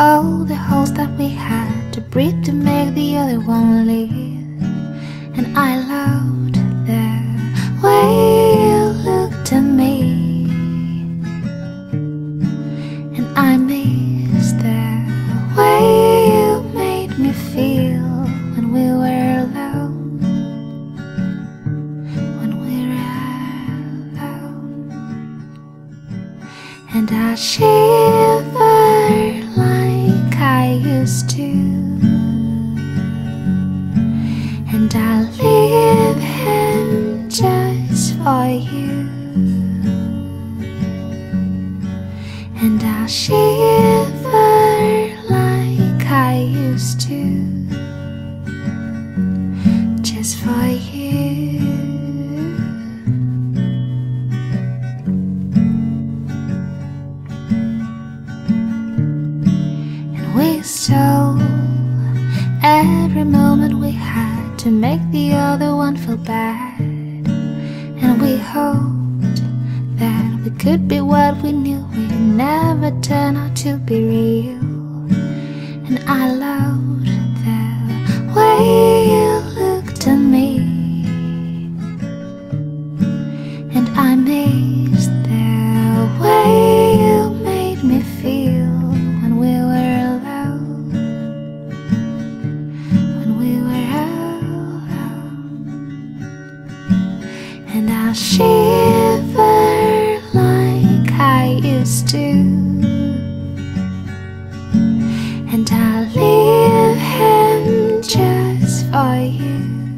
all the holes that we had to breathe to make the other one live. And I loved the way you looked at me, and I miss the way you made me feel when we were alone, when we were alone. And I shiver like I used to, and I live in just for you, and I shiver like I used to, just for you. So every moment we had to make the other one feel bad, and we hoped that we could be what we knew we'd never turn out to be real. And I loved the way you looked at me, and I missed the way you made me feel when we were I shiver like I used to, and I live in just for you.